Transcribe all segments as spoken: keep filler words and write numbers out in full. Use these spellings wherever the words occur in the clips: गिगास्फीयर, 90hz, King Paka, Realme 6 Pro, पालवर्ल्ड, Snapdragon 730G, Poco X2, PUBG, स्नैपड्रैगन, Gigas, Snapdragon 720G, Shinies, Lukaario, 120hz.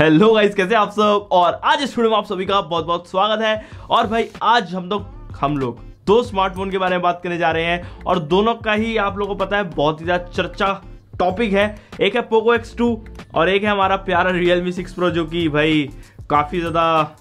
Hello guys, कैसे आप सब। और आज इस वीडियो में आप सभी का बहुत बहुत स्वागत है। और भाई आज हम लोग हम लोग दो स्मार्टफोन के बारे में बात करने जा रहे हैं और दोनों का ही आप लोगों को पता है बहुत ही ज़्यादा चर्चा टॉपिक है। एक है पोको एक्स टू और एक है हमारा प्यारा रियलमी सिक्स प्रो, जो कि भाई काफ़ी ज़्यादा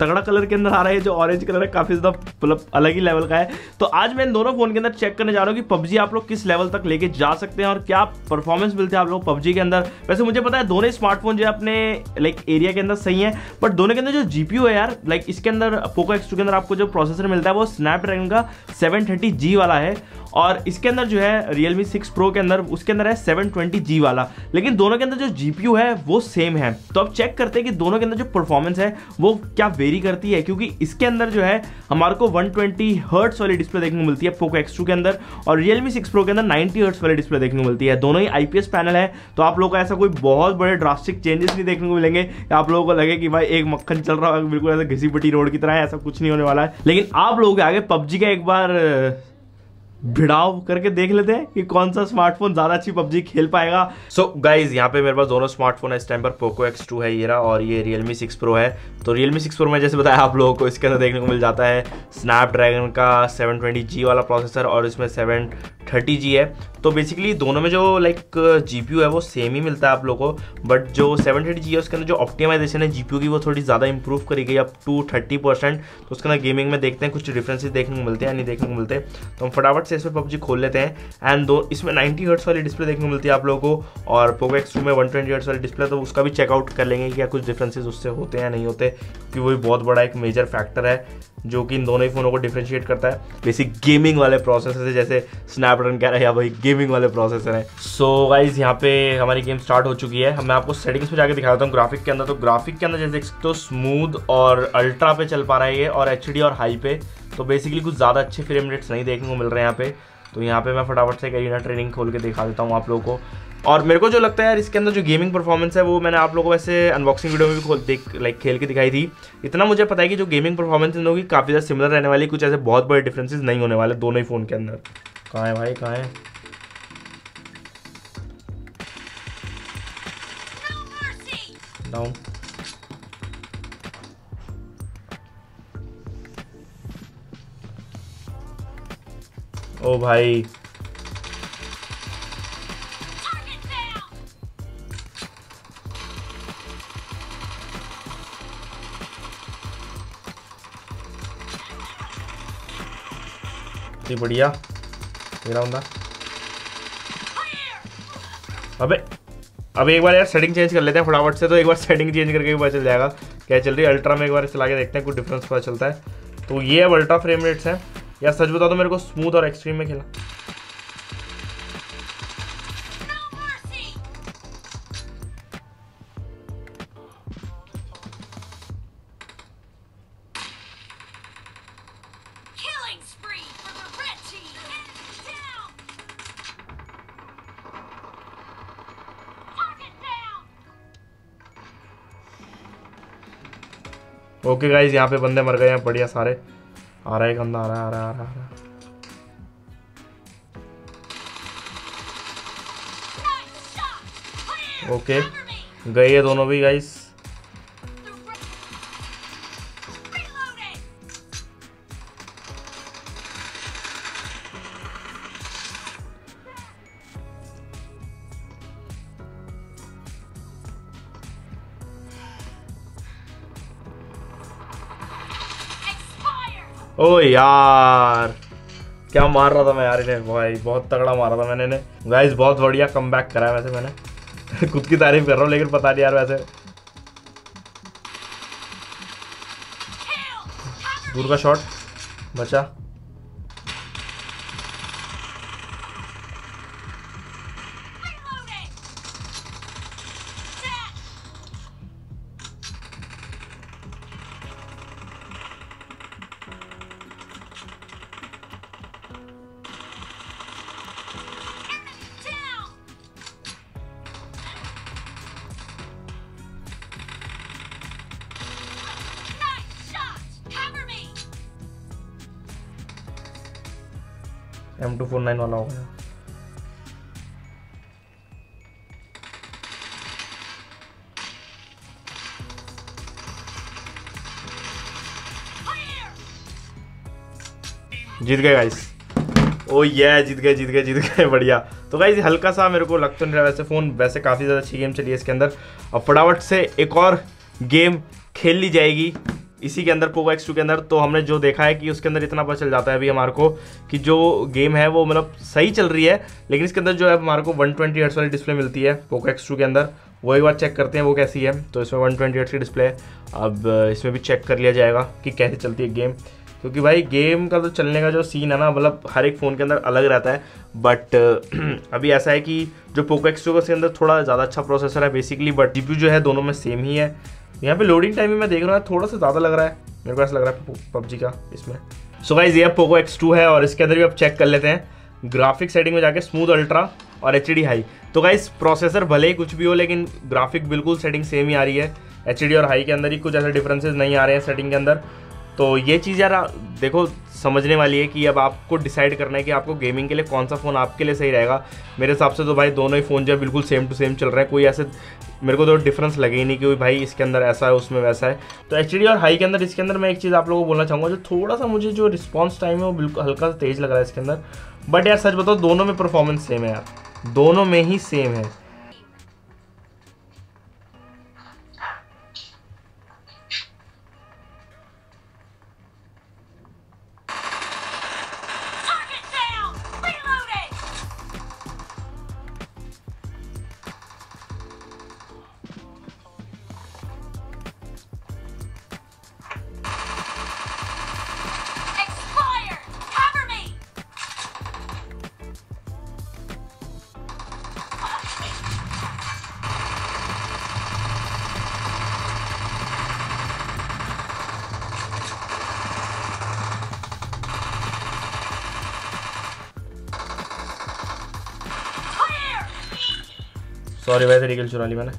तगड़ा कलर के अंदर आ रहा है। जो ऑरेंज कलर है काफ़ी ज़्यादा मतलब अलग ही लेवल का है। तो आज मैं इन दोनों फ़ोन के अंदर चेक करने जा रहा हूँ कि पबजी आप लोग किस लेवल तक लेके जा सकते हैं और क्या परफॉर्मेंस मिलते हैं आप लोग पबजी के अंदर। वैसे मुझे पता है दोनों स्मार्टफोन जो है अपने लाइक एरिया के अंदर सही है, बट दोनों के अंदर जो जी पी यू है यार, लाइक इसके अंदर पोको एक्स टू के अंदर आपको जो प्रोसेसर मिलता है वो स्नैपड्रैगन का सेवन थर्टी जी वाला है और इसके अंदर जो है रियलमी सिक्स प्रो के अंदर उसके अंदर है सेवन ट्वेंटी जी वाला। लेकिन दोनों के अंदर जो जी पी यू है वो सेम है। तो अब चेक करते हैं कि दोनों के अंदर जो परफॉर्मेंस है वो क्या वेरी करती है, क्योंकि इसके अंदर जो है हमारे को वन ट्वेंटी हर्ट्ज वाली डिस्प्ले देखने को मिलती है पोको एक्स टू के अंदर और रियलमी सिक्स प्रो के अंदर नाइंटी हर्ट्ज वाली डिस्प्ले देखने को मिलती है। दोनों ही आईपीएस पैनल है, तो आप लोगों को ऐसा कोई बहुत बड़े ड्रास्टिक चेंजेस नहीं देखने को मिलेंगे। आप लोगों को लगे कि भाई एक मक्खन चल रहा है बिल्कुल ऐसा घिसी पिटी रोड की तरह है, ऐसा कुछ नहीं होने वाला है। लेकिन आप लोगों के आगे पबजी का एक बार भिड़ाव करके देख लेते हैं कि कौन सा स्मार्टफोन ज़्यादा अच्छी पबजी खेल पाएगा। सो so, गाइज यहाँ पे मेरे पास दोनों स्मार्टफोन है। इस टाइम पर पोको एक्स टू है ये रहा और ये रियलमी सिक्स प्रो है। तो रियलमी सिक्स प्रो में जैसे बताया आप लोगों को इसके अंदर देखने को मिल जाता है स्नैपड्रैगन का सेवन ट्वेंटी जी वाला प्रोसेसर और इसमें सेवन थर्टी जी है। तो बेसिकली दोनों में जो लाइक जी पी यू है वो सेम ही मिलता है आप लोगों को, बट जो सेवन थर्टी जी है उसके अंदर जो ऑप्टिमाइजेशन है जी पी यू की वो थोड़ी ज़्यादा इंप्रूव करी गई अप टू थर्टी परसेंट। तो उसके अंदर गेमिंग में देखते हैं कुछ डिफरेंसेस देखने को मिलते हैं नहीं देखने को मिलते। तो हम फटाफट से इसमें पबजी खोल लेते हैं। एंड दो इसमें नाइंटी हर्ट्स वाली डिस्प्ले देखने को मिलती है आप लोगों को और पोको एक्स टू में वन ट्वेंटी हर्ट्स वाली डिस्प्ले। तो उसका भी चेकआउट कर लेंगे कि क्या कुछ डिफ्रेंसेज उससे होते हैं नहीं होते, क्योंकि वो भी बहुत बड़ा एक मेजर फैक्टर है जो कि इन दोनों ही फ़ोनों को डिफ्रेंशिएट करता है। बेसिक गेमिंग वाले प्रोसेसर है जैसे स्नैपड्रैगन कह रहा है या भाई गेमिंग वाले प्रोसेसर है। सो गाइज यहाँ पे हमारी गेम स्टार्ट हो चुकी है। मैं आपको सेटिंग्स पे जाके दिखा देता हूँ ग्राफिक के अंदर। तो ग्राफिक के अंदर जैसे एक तो स्मूथ और अल्ट्रा पे चल पा रहा है ये और एच डी और हाई पे। तो बेसिकली कुछ ज़्यादा अच्छे फ्रेम रेट्स नहीं देखने को मिल रहे हैं यहाँ पे। तो यहाँ पे मैं फटाफट से एरिना ट्रेनिंग खोल के दिखा देता हूँ आप लोगों को। और मेरे को जो लगता है यार इसके अंदर जो गेमिंग परफॉर्मेंस है वो मैंने आप लोगों को वैसे अनबॉक्सिंग वीडियो में भी खोल देख लाइक खेल के दिखाई थी। इतना मुझे पता है कि जो गेमिंग परफॉर्मेंस इन दोनों की काफ़ी ज़्यादा सिमिलर रहने वाली, कुछ ऐसे बहुत बड़े डिफ्रेंसेज नहीं होने वाले दोनों ही फ़ोन के अंदर। कहाँ है भाई, कहाँ है? डाउन ओ भाई, बढ़िया मेरा बंदा। अबे अब एक बार यार सेटिंग चेंज कर लेते हैं फटाफट से। तो एक बार सेटिंग चेंज करके भी पता चल जाएगा क्या चल रही है। अल्ट्रा में एक बार चला के देखते हैं कुछ डिफरेंस पता चलता है। तो ये अब अल्ट्रा फ्रेम रेट्स हैं यार। सच बताओ तो मेरे को स्मूथ और एक्सट्रीम में खेला ओके गाइज, यहाँ पे बंदे मर गए हैं बढ़िया सारे। आ रहा है गंदा, आ रहा है आ रहा है आ रहा है आ रहा है। ओके गए ये दोनों भी गाइज। ओ यार क्या मार रहा था मैं यार इन्हें, भाई बहुत तगड़ा मारा था मैंने इन्हें। गाइस बहुत बढ़िया कम बैक करा है वैसे, मैंने खुद की तारीफ कर रहा हूँ लेकिन पता नहीं यार वैसे दूर का शॉट बचा। एम टू फोर नाइन वाला हो गया। जीत गए गाइस। ओ ये जीत गए जीत गए जीत गए बढ़िया। तो गाइस हल्का सा मेरे को लग तो नहीं रहा वैसे फ़ोन, वैसे काफ़ी ज़्यादा अच्छी गेम चली है इसके अंदर। अब फटाफट से एक और गेम खेल ली जाएगी इसी के अंदर पोको एक्स टू के अंदर। तो हमने जो देखा है कि उसके अंदर इतना पता चल जाता है अभी हमारे को कि जो गेम है वो मतलब सही चल रही है, लेकिन इसके अंदर जो है हमारे को वन ट्वेंटी हर्ट्स वाली डिस्प्ले मिलती है पोको एक्स टू के अंदर। वो एक बार चेक करते हैं वो कैसी है। तो इसमें वन ट्वेंटी हर्ट्स की डिस्प्ले है, अब इसमें भी चेक कर लिया जाएगा कि कैसे चलती है गेम, क्योंकि भाई गेम का तो चलने का जो सीन है ना मतलब हर एक फ़ोन के अंदर अलग रहता है। बट अभी ऐसा है कि जो पोको एक्स टू के अंदर थोड़ा ज़्यादा अच्छा प्रोसेसर है basically, but G P U जो है दोनों में सेम ही है। यहाँ पे लोडिंग टाइम भी मैं देख रहा हूँ थोड़ा सा ज़्यादा लग रहा है, मेरे को ऐसा लग रहा है पबजी का इसमें। सो गाइस ये पोको एक्स टू है और इसके अंदर भी आप चेक कर लेते हैं ग्राफिक सेटिंग में जाके, स्मूथ अल्ट्रा और एच डी हाई। तो गाइस प्रोसेसर भले ही कुछ भी हो लेकिन ग्राफिक बिल्कुल सेटिंग सेम ही आ रही है, एच डी और हाई के अंदर ही कुछ ऐसे डिफ्रेंसेज नहीं आ रहे हैं सेटिंग के अंदर। तो ये चीज़ यार देखो समझने वाली है कि अब आपको डिसाइड करना है कि आपको गेमिंग के लिए कौन सा फ़ोन आपके लिए सही रहेगा। मेरे हिसाब से तो भाई दोनों ही फ़ोन जो है बिल्कुल सेम टू सेम चल रहे हैं, कोई ऐसे मेरे को तो डिफरेंस लगे ही नहीं कि भाई इसके अंदर ऐसा है उसमें वैसा है। तो एच डी और हाई के अंदर इसके अंदर मैं एक चीज़ आप लोगों को बोलना चाहूँगा, जो थोड़ा सा मुझे जो रिस्पॉन्स टाइम है वो बिल्कुल हल्का सा तेज़ लग रहा है इसके अंदर। बट यार सच बताओ दोनों में परफॉर्मेंस सेम है यार, दोनों में ही सेम है। सॉरी वैसे रिगल चुरा ली मैंने।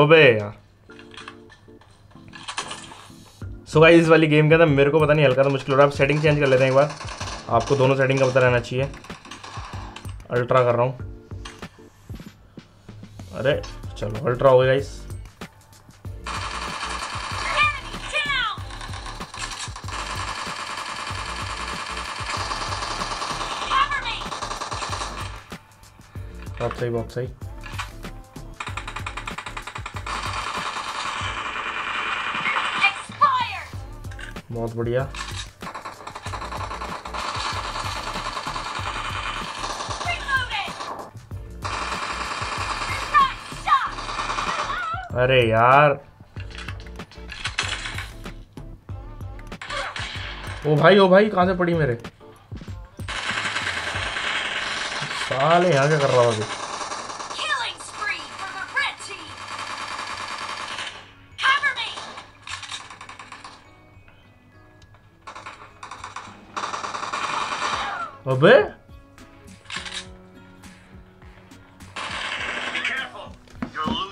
ओबे यार। सो गाइस इस वाली गेम के अंदर मेरे को पता नहीं हल्का तो मुश्किल हो रहा है। आप सेटिंग चेंज कर लेते हैं एक बार, आपको दोनों सेटिंग का पता रहना चाहिए। अल्ट्रा कर रहा हूं, अरे चलो अल्ट्रा हो गया गाइस। बहुत सही बहुत सही। बहुत बढ़िया। अरे यार ओ भाई ओ भाई कहाँ से पड़ी मेरे साले, यहाँ क्या कर रहा है अबे।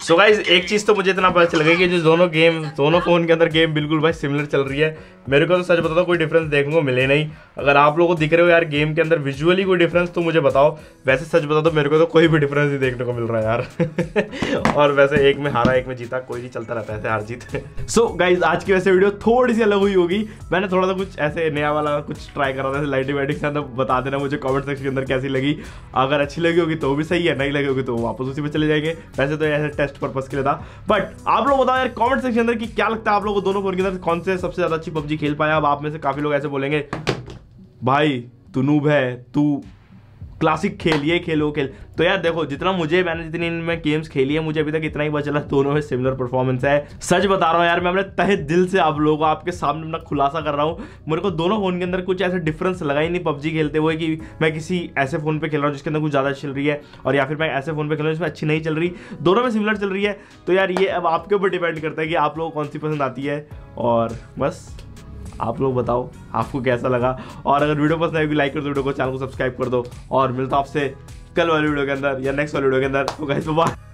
सो गाइस एक चीज़ तो मुझे इतना पता चल गया कि जो दोनों गेम दोनों फ़ोन के अंदर गेम बिल्कुल भाई सिमिलर चल रही है। मेरे को तो सच बताओ कोई डिफरेंस देखने को मिले नहीं। अगर आप लोगों को दिख रहे हो यार गेम के अंदर विजुअली कोई डिफरेंस तो मुझे बताओ, वैसे सच बताओ तो मेरे को तो कोई भी डिफरेंस नहीं देखने को मिल रहा है यार। और वैसे एक में हारा एक में जीता, कोई नहीं चलता रहता है हार जीत। सो गाइज आज की वैसे वीडियो थोड़ी सी अलग हुई होगी, मैंने थोड़ा सा कुछ ऐसे नया वाला कुछ ट्राई करा था लाइटिंग वाइटिंग के अंदर। बता देना मुझे कॉमेंट सेक्शन के अंदर कैसी लगी, अगर अच्छी लगी होगी तो भी सही है, नहीं लगी होगी तो वापस उसी पर चले जाएंगे। वैसे तो ऐसे टेस्ट पर्पस के लिए था, बट आप लोग बताओ यार कमेंट सेक्शन अंदर कि क्या लगता है आप लोगों को दोनों फोन के अंदर कौन से सबसे ज्यादा अच्छी पबजी खेल पाया। अब आप में से काफी लोग ऐसे बोलेंगे भाई तू नूब है, तू क्लासिक खेल, ये खेलो खेल। तो यार देखो जितना मुझे मैंने जितनी इनमें गेम्स खेली है मुझे अभी तक इतना ही पता चला दोनों में सिमिलर परफॉर्मेंस है। सच बता रहा हूँ यार मैं अपने तहे दिल से आप लोगों को आपके सामने अपना खुलासा कर रहा हूँ, मेरे को दोनों फोन के अंदर कुछ ऐसा डिफरेंस लगा ही नहीं पबजी खेलते हुए कि मैं किसी ऐसे फोन पे खेल रहा हूँ जिसके अंदर कुछ ज़्यादा चल रही है और या फिर मैं ऐसे फोन पर खेल रहा हूँ जिसमें अच्छी नहीं चल रही, दोनों में सिमिलर चल रही है। तो यार ये अब आपके ऊपर डिपेंड करता है कि आप लोगों को कौन सी पसंद आती है, और बस आप लोग बताओ आपको कैसा लगा। और अगर वीडियो पसंद आए तो लाइक कर दो वीडियो को, चैनल को सब्सक्राइब कर दो, और मिलता हूं आपसे कल वाली वीडियो के अंदर या नेक्स्ट वाली वीडियो के अंदर। तो गाइस बाय।